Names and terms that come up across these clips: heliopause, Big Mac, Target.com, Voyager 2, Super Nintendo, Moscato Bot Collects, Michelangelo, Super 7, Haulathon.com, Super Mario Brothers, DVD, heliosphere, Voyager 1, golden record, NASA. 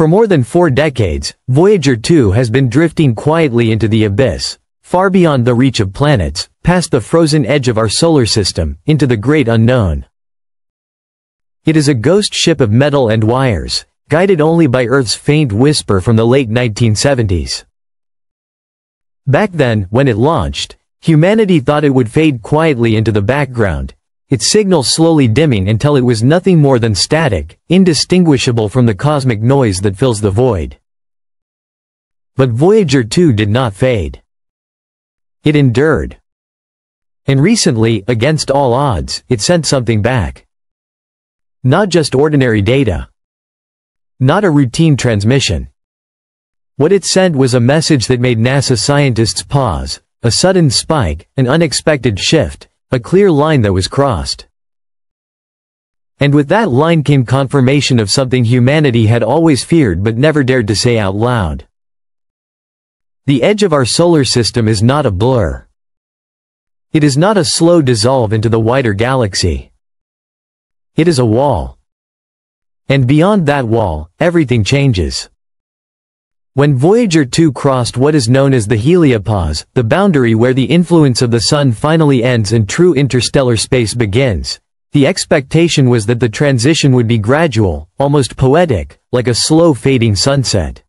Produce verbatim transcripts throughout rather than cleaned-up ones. For more than four decades, Voyager two has been drifting quietly into the abyss, far beyond the reach of planets, past the frozen edge of our solar system, into the great unknown. It is a ghost ship of metal and wires, guided only by Earth's faint whisper from the late nineteen seventies. Back then, when it launched, humanity thought it would fade quietly into the background, its signal slowly dimming until it was nothing more than static, indistinguishable from the cosmic noise that fills the void. But Voyager two did not fade. It endured. And recently, against all odds, it sent something back. Not just ordinary data. Not a routine transmission. What it sent was a message that made NASA scientists pause, a sudden spike, an unexpected shift, a clear line that was crossed. And with that line came confirmation of something humanity had always feared but never dared to say out loud. The edge of our solar system is not a blur. It is not a slow dissolve into the wider galaxy. It is a wall. And beyond that wall, everything changes. When Voyager two crossed what is known as the heliopause, the boundary where the influence of the Sun finally ends and true interstellar space begins, the expectation was that the transition would be gradual, almost poetic, like a slow fading sunset.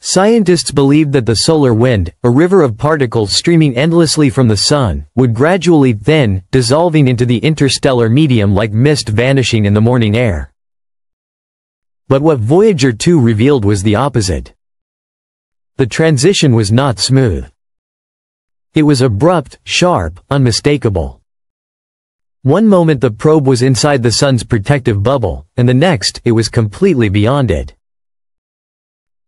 Scientists believed that the solar wind, a river of particles streaming endlessly from the Sun, would gradually thin, dissolving into the interstellar medium like mist vanishing in the morning air. But what Voyager two revealed was the opposite. The transition was not smooth. It was abrupt, sharp, unmistakable. One moment the probe was inside the Sun's protective bubble, and the next, it was completely beyond it.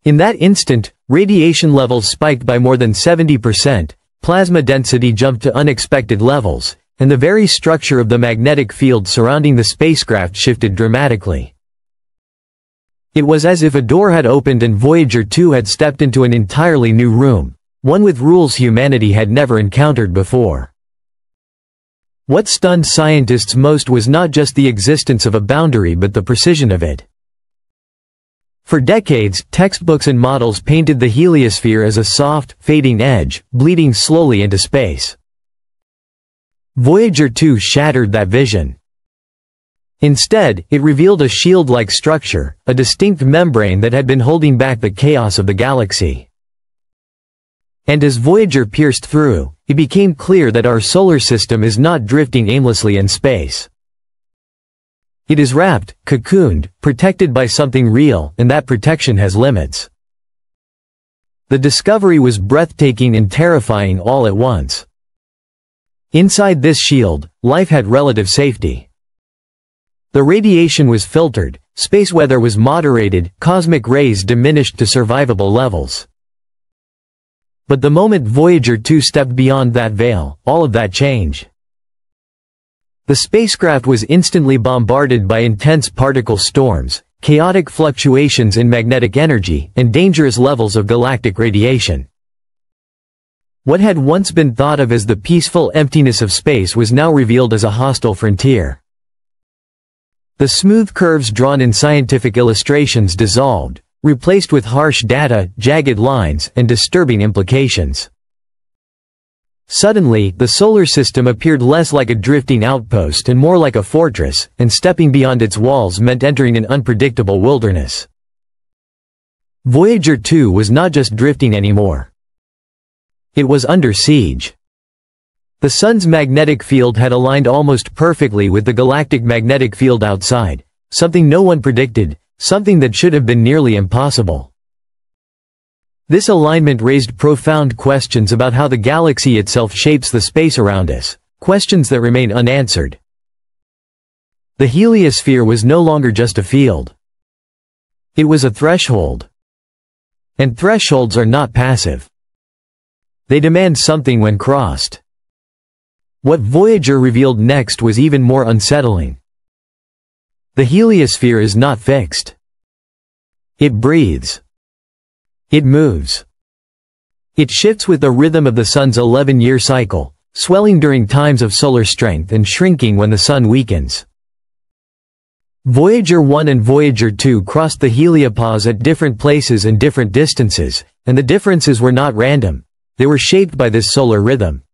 In that instant, radiation levels spiked by more than seventy percent, plasma density jumped to unexpected levels, and the very structure of the magnetic field surrounding the spacecraft shifted dramatically. It was as if a door had opened and Voyager two had stepped into an entirely new room, one with rules humanity had never encountered before. What stunned scientists most was not just the existence of a boundary but the precision of it. For decades, textbooks and models painted the heliosphere as a soft, fading edge, bleeding slowly into space. Voyager two shattered that vision. Instead, it revealed a shield-like structure, a distinct membrane that had been holding back the chaos of the galaxy. And as Voyager pierced through, it became clear that our solar system is not drifting aimlessly in space. It is wrapped, cocooned, protected by something real, and that protection has limits. The discovery was breathtaking and terrifying all at once. Inside this shield, life had relative safety. The radiation was filtered, space weather was moderated, cosmic rays diminished to survivable levels. But the moment Voyager two stepped beyond that veil, all of that changed. The spacecraft was instantly bombarded by intense particle storms, chaotic fluctuations in magnetic energy, and dangerous levels of galactic radiation. What had once been thought of as the peaceful emptiness of space was now revealed as a hostile frontier. The smooth curves drawn in scientific illustrations dissolved, replaced with harsh data, jagged lines, and disturbing implications. Suddenly, the solar system appeared less like a drifting outpost and more like a fortress, and stepping beyond its walls meant entering an unpredictable wilderness. Voyager two was not just drifting anymore. It was under siege. The Sun's magnetic field had aligned almost perfectly with the galactic magnetic field outside, something no one predicted, something that should have been nearly impossible. This alignment raised profound questions about how the galaxy itself shapes the space around us, questions that remain unanswered. The heliosphere was no longer just a field. It was a threshold. And thresholds are not passive. They demand something when crossed. What Voyager revealed next was even more unsettling. The heliosphere is not fixed. It breathes. It moves. It shifts with the rhythm of the Sun's eleven-year cycle, swelling during times of solar strength and shrinking when the Sun weakens. Voyager one and Voyager two crossed the heliopause at different places and different distances, and the differences were not random. They were shaped by this solar rhythm.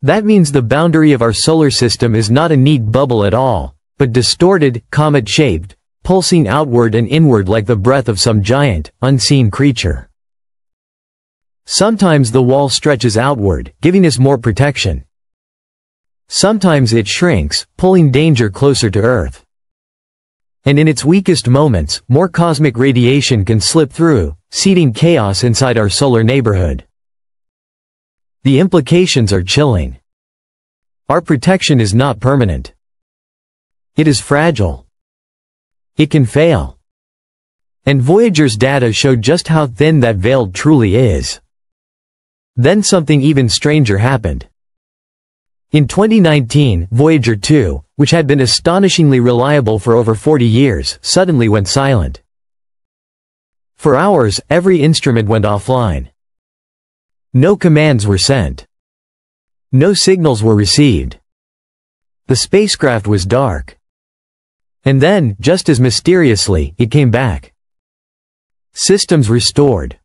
That means the boundary of our solar system is not a neat bubble at all, but distorted, comet-shaped, pulsing outward and inward like the breath of some giant, unseen creature. Sometimes the wall stretches outward, giving us more protection. Sometimes it shrinks, pulling danger closer to Earth. And in its weakest moments, more cosmic radiation can slip through, seeding chaos inside our solar neighborhood. The implications are chilling. Our protection is not permanent. It is fragile. It can fail. And Voyager's data show just how thin that veil truly is. Then something even stranger happened. In twenty nineteen, Voyager two, which had been astonishingly reliable for over forty years, suddenly went silent. For hours, every instrument went offline. No commands were sent. No signals were received. The spacecraft was dark. And then, just as mysteriously, it came back. Systems restored.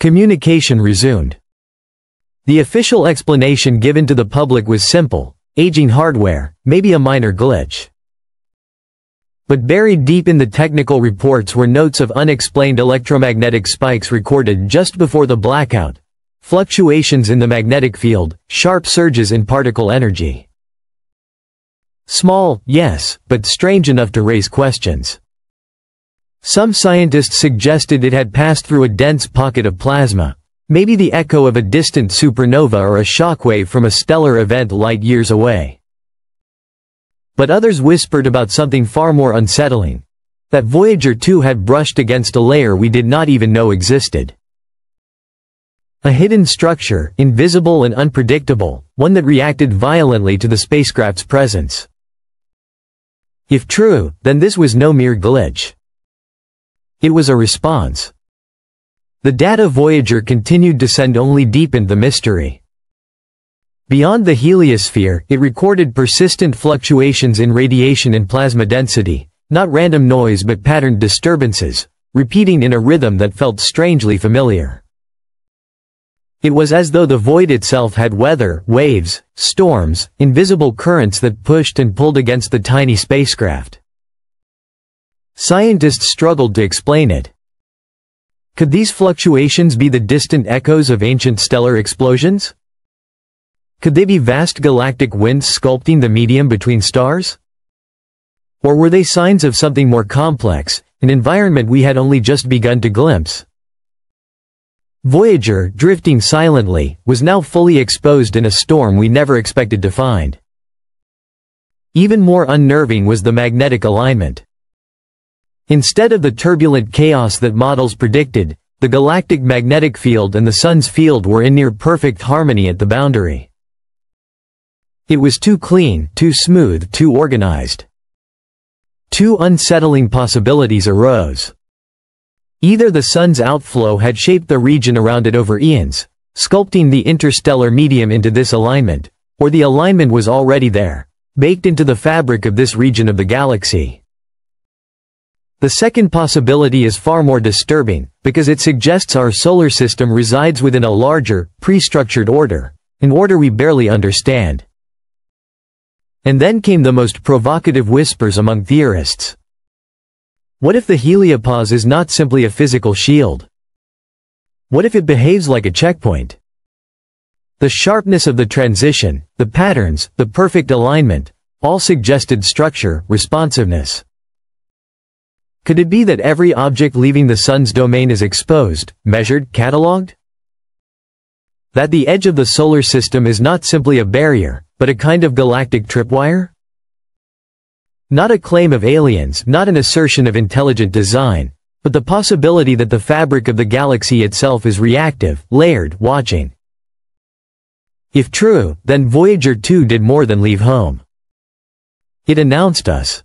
Communication resumed. The official explanation given to the public was simple: aging hardware, maybe a minor glitch. But buried deep in the technical reports were notes of unexplained electromagnetic spikes recorded just before the blackout, fluctuations in the magnetic field, sharp surges in particle energy. Small, yes, but strange enough to raise questions. Some scientists suggested it had passed through a dense pocket of plasma, maybe the echo of a distant supernova or a shockwave from a stellar event light years away. But others whispered about something far more unsettling: that Voyager two had brushed against a layer we did not even know existed. A hidden structure, invisible and unpredictable, one that reacted violently to the spacecraft's presence. If true, then this was no mere glitch. It was a response. The data Voyager continued to send only deepened the mystery. Beyond the heliosphere, it recorded persistent fluctuations in radiation and plasma density, not random noise but patterned disturbances, repeating in a rhythm that felt strangely familiar. It was as though the void itself had weather, waves, storms, invisible currents that pushed and pulled against the tiny spacecraft. Scientists struggled to explain it. Could these fluctuations be the distant echoes of ancient stellar explosions? Could they be vast galactic winds sculpting the medium between stars? Or were they signs of something more complex, an environment we had only just begun to glimpse? Voyager, drifting silently, was now fully exposed in a storm we never expected to find. Even more unnerving was the magnetic alignment. Instead of the turbulent chaos that models predicted, the galactic magnetic field and the Sun's field were in near-perfect harmony at the boundary. It was too clean, too smooth, too organized. Two unsettling possibilities arose. Either the Sun's outflow had shaped the region around it over eons, sculpting the interstellar medium into this alignment, or the alignment was already there, baked into the fabric of this region of the galaxy. The second possibility is far more disturbing, because it suggests our solar system resides within a larger, pre-structured order, an order we barely understand. And then came the most provocative whispers among theorists. What if the heliopause is not simply a physical shield? What if it behaves like a checkpoint? The sharpness of the transition, the patterns, the perfect alignment, all suggested structure, responsiveness. Could it be that every object leaving the Sun's domain is exposed, measured, catalogued? That the edge of the solar system is not simply a barrier, but a kind of galactic tripwire? Not a claim of aliens, not an assertion of intelligent design, but the possibility that the fabric of the galaxy itself is reactive, layered, watching. If true, then Voyager two did more than leave home. It announced us.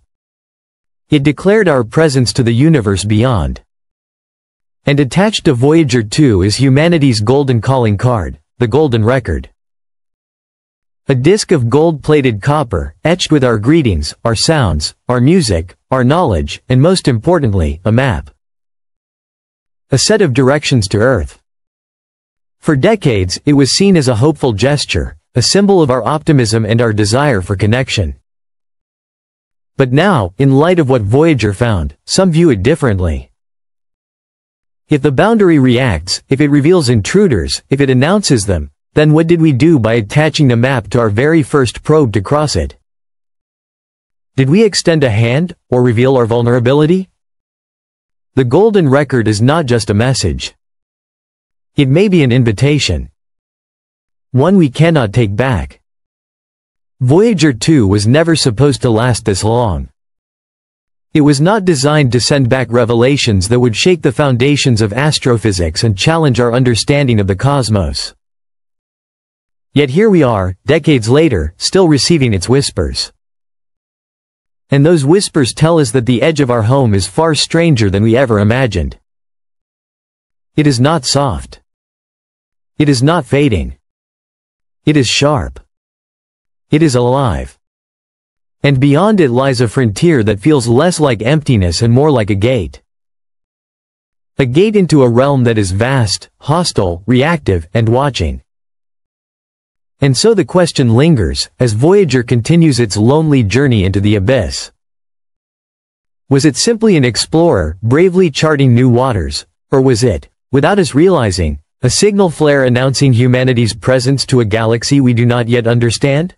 It declared our presence to the universe beyond. And attached to Voyager two is humanity's golden calling card, the golden record. A disc of gold-plated copper, etched with our greetings, our sounds, our music, our knowledge, and most importantly, a map. A set of directions to Earth. For decades, it was seen as a hopeful gesture, a symbol of our optimism and our desire for connection. But now, in light of what Voyager found, some view it differently. If the boundary reacts, if it reveals intruders, if it announces them, then what did we do by attaching the map to our very first probe to cross it? Did we extend a hand, or reveal our vulnerability? The golden record is not just a message. It may be an invitation. One we cannot take back. Voyager two was never supposed to last this long. It was not designed to send back revelations that would shake the foundations of astrophysics and challenge our understanding of the cosmos. Yet here we are, decades later, still receiving its whispers. And those whispers tell us that the edge of our home is far stranger than we ever imagined. It is not soft. It is not fading. It is sharp. It is alive. And beyond it lies a frontier that feels less like emptiness and more like a gate. A gate into a realm that is vast, hostile, reactive, and watching. And so the question lingers, as Voyager continues its lonely journey into the abyss. Was it simply an explorer, bravely charting new waters, or was it, without us realizing, a signal flare announcing humanity's presence to a galaxy we do not yet understand?